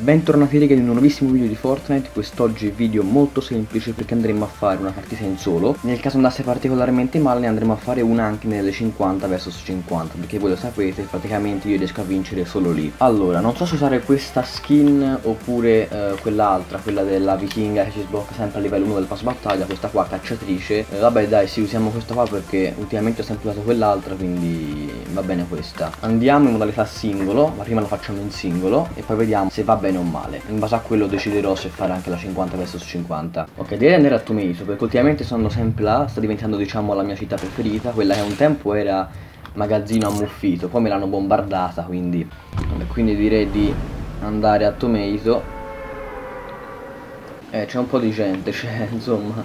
Bentornati ragazzi in un nuovissimo video di Fortnite. Quest'oggi video molto semplice perché andremo a fare una partita in solo. Nel caso andasse particolarmente male ne andremo a fare una anche nelle 50 vs 50, perché voi lo sapete, praticamente io riesco a vincere solo lì. Allora, non so se usare questa skin oppure quell'altra, quella della vichinga che ci sblocca sempre a livello 1 del pass battaglia, questa qua cacciatrice. Vabbè dai, sì, usiamo questa qua perché ultimamente ho sempre usato quell'altra, quindi va bene questa. Andiamo in modalità singolo, ma prima lo facciamo in singolo e poi vediamo se va bene o male. In base a quello deciderò se fare anche la 50 vs 50. Ok, devi andare a Tomato perché ultimamente sono sempre là, sta diventando diciamo la mia città preferita, quella che un tempo era magazzino ammuffito, poi me l'hanno bombardata, quindi direi di andare a Tomato. C'è un po' di gente, c'è insomma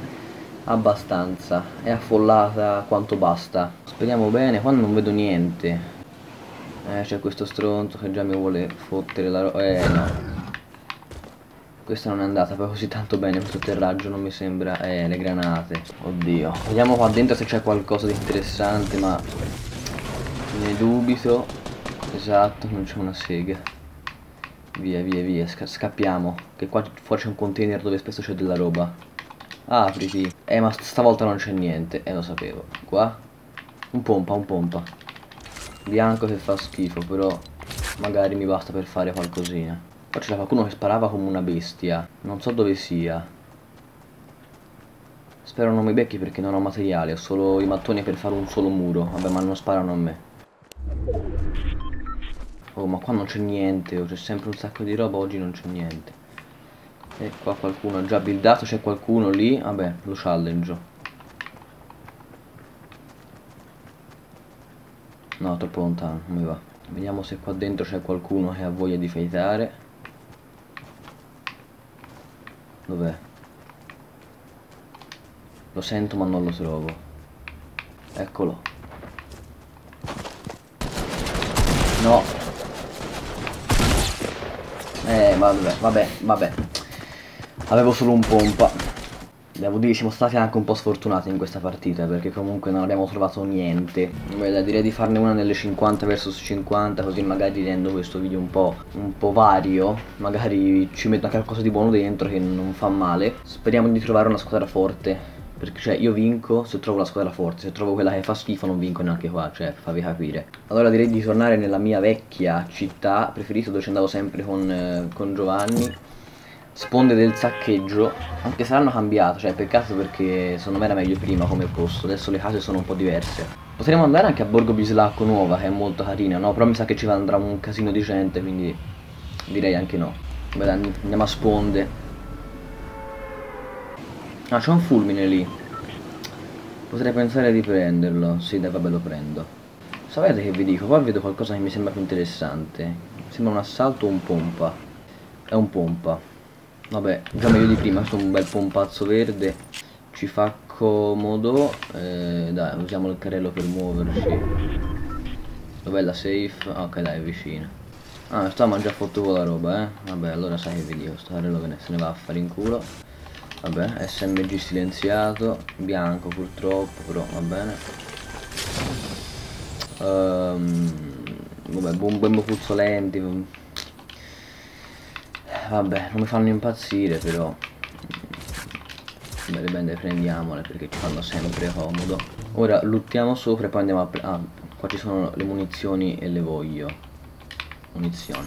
abbastanza, è affollata quanto basta. Speriamo bene, qua non vedo niente. C'è questo stronzo che già mi vuole fottere la roba. No, questa non è andata poi così tanto bene, questo terraggio non mi sembra. Le granate, oddio. Vediamo qua dentro se c'è qualcosa di interessante, ma ne dubito. Esatto, non c'è una sega. Via via via, scappiamo, che qua fuori c'è un container dove spesso c'è della roba. Apriti. Ma stavolta non c'è niente, lo sapevo. Qua un pompa bianco che fa schifo, però magari mi basta per fare qualcosina. Poi c'era qualcuno che sparava come una bestia, non so dove sia. Spero non mi becchi perché non ho materiale, ho solo i mattoni per fare un solo muro. Vabbè, ma non sparano a me. Oh, ma qua non c'è niente, c'è sempre un sacco di roba, oggi non c'è niente. E qua qualcuno ha già buildato, c'è qualcuno lì, vabbè, lo challenge. No, troppo lontano, non mi va. Vediamo se qua dentro c'è qualcuno che ha voglia di fightare. Dov'è? Lo sento ma non lo trovo. Eccolo. No. Vabbè. Avevo solo un pompa. Devo dire siamo stati anche un po' sfortunati in questa partita, perché comunque non abbiamo trovato niente. Beh, direi di farne una nelle 50 vs 50, così magari rendo questo video un po' vario. Magari ci metto anche qualcosa di buono dentro che non fa male. Speriamo di trovare una squadra forte, perché cioè io vinco se trovo la squadra forte. Se trovo quella che fa schifo non vinco neanche qua, cioè per farvi capire. Allora direi di tornare nella mia vecchia città preferita, dove ci andavo sempre con Giovanni Sponde del Saccheggio. Anche se l'hanno cambiato, cioè peccato, perché secondo me era meglio prima come posto. Adesso le case sono un po' diverse. Potremmo andare anche a Borgo Bislacco Nuova, che è molto carina, no? Però mi sa che ci andrà un casino di gente, quindi direi anche no. Beh, andiamo a Sponde. Ah, c'è un fulmine lì, potrei pensare di prenderlo. Sì, dai, vabbè, lo prendo. Sapete che vi dico? Qua vedo qualcosa che mi sembra più interessante. Mi sembra un assalto o un pompa. È un pompa. Vabbè, già meglio di prima, questo è un bel pompazzo verde, ci fa comodo. Dai, usiamo il carrello per muoverci. Dov'è la safe? Ok, dai, è vicina. Ah, stavamo già fatto con la roba, Vabbè, allora sai che vi dico, sto carrello se ne va a fare in culo. Vabbè, SMG silenziato, bianco purtroppo, però va bene. Vabbè, bombe puzzolenti. Vabbè, non mi fanno impazzire, però bene, prendiamole perché ci fanno sempre comodo. Ora luttiamo sopra e poi andiamo a qua ci sono le munizioni e le voglio. Munizioni.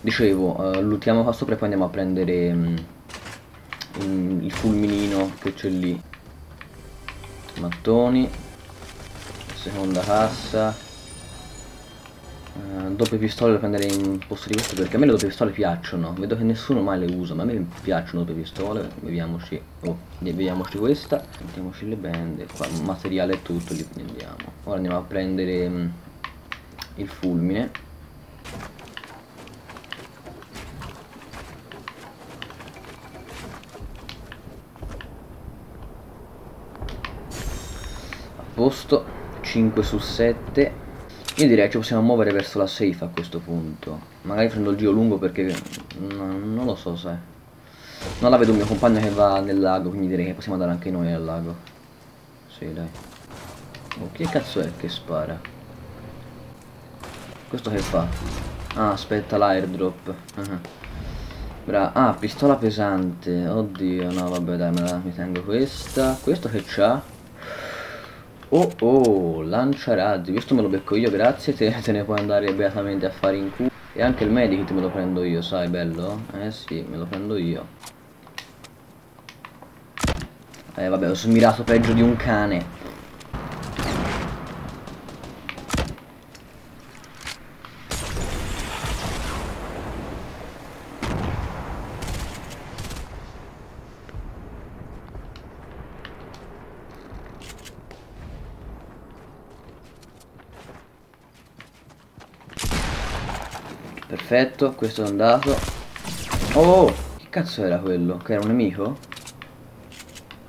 Dicevo, luttiamo qua sopra e poi andiamo a prendere il fulminino che c'è lì. Mattoni. Seconda cassa. Doppie pistole da prendere in posto di questo, perché a me le doppie pistole piacciono. Vedo che nessuno mai le usa, ma a me piacciono doppie pistole. Beviamoci, beviamoci questa. Mettiamoci le bende qua, materiale e tutto li prendiamo. Ora andiamo a prendere il fulmine. A posto, 5 su 7. Io direi che ci possiamo muovere verso la safe a questo punto. Magari prendo il giro lungo perché non lo so, sai. Non la vedo il mio compagno che va nel lago, quindi direi che possiamo andare anche noi al lago. Sì, dai. Oh, chi cazzo è che spara? Questo che fa? Ah, aspetta l'airdrop. Bravo. Ah, pistola pesante. Oddio, no, vabbè, dai, mi tengo questa. Questo che c'ha? Oh, oh, lanciarazzi. Questo me lo becco io, grazie. Te ne puoi andare beatamente a fare in culo. E anche il medikit me lo prendo io, sai, bello? Eh sì, me lo prendo io. Vabbè, ho smirato peggio di un cane. Perfetto, questo è andato. Oh, che cazzo era quello? Che era un nemico?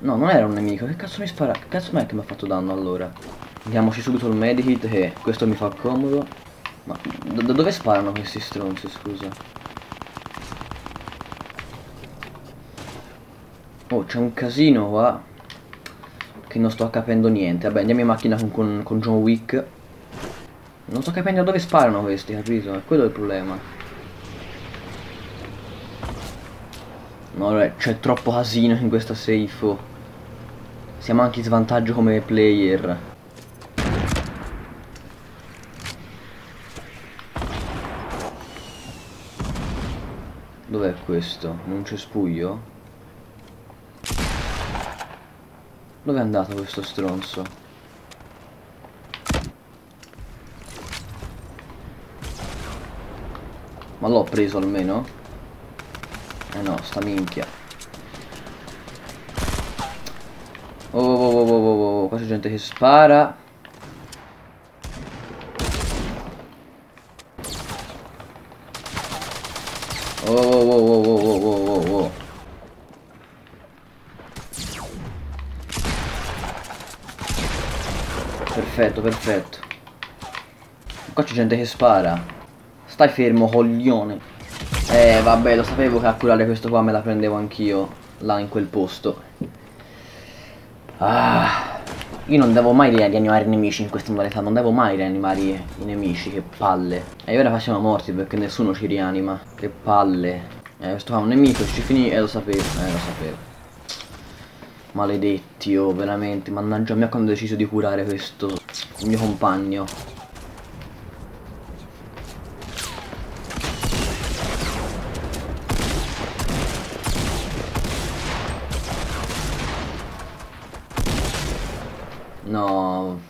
No, non era un nemico. Che cazzo mi spara? Che cazzo non è che mi ha fatto danno allora? Andiamoci subito il medikit che questo mi fa comodo. Ma da dove sparano questi stronzi, scusa? Oh, c'è un casino qua che non sto capendo niente. Vabbè, andiamo in macchina con John Wick. Non sto capendo dove sparano questi, capito? È quello il problema. No, vabbè, c'è troppo casino in questa safe. Siamo anche in svantaggio come player. Dov'è questo? Un cespuglio? Dov'è andato questo stronzo? Ma l'ho preso almeno? Eh no, sta minchia. Oh, oh, oh, oh, oh, oh. Qua c'è gente che spara. Oh, oh, oh, oh, oh, oh, oh, oh. Perfetto, perfetto. Qua c'è gente che spara. Stai fermo, coglione. Vabbè, lo sapevo che a curare questo qua me la prendevo anch'io là in quel posto. Ah, io non devo mai rianimare i nemici in questa modalità. Non devo mai rianimare i nemici, che palle. E ora facciamo morti perché nessuno ci rianima. Che palle. Questo qua è un nemico, ci finì. Lo sapevo, lo sapevo. Maledetti, oh, veramente. Mannaggia a me quando ho deciso di curare questo, il mio compagno. No,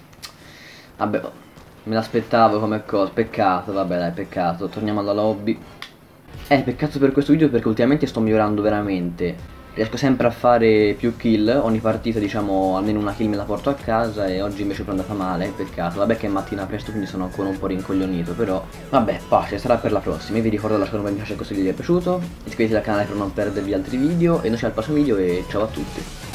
vabbè, me l'aspettavo come cosa, peccato, vabbè dai, peccato, torniamo alla lobby. Peccato per questo video perché ultimamente sto migliorando veramente. Riesco sempre a fare più kill, ogni partita diciamo almeno una kill me la porto a casa e oggi invece è andata male, peccato. Vabbè che è mattina presto quindi sono ancora un po' rincoglionito, però vabbè, pace, sarà per la prossima. Vi ricordo di lasciare un bel mi piace se questo video vi è piaciuto, iscrivetevi al canale per non perdervi altri video e noi ci vediamo al prossimo video e ciao a tutti.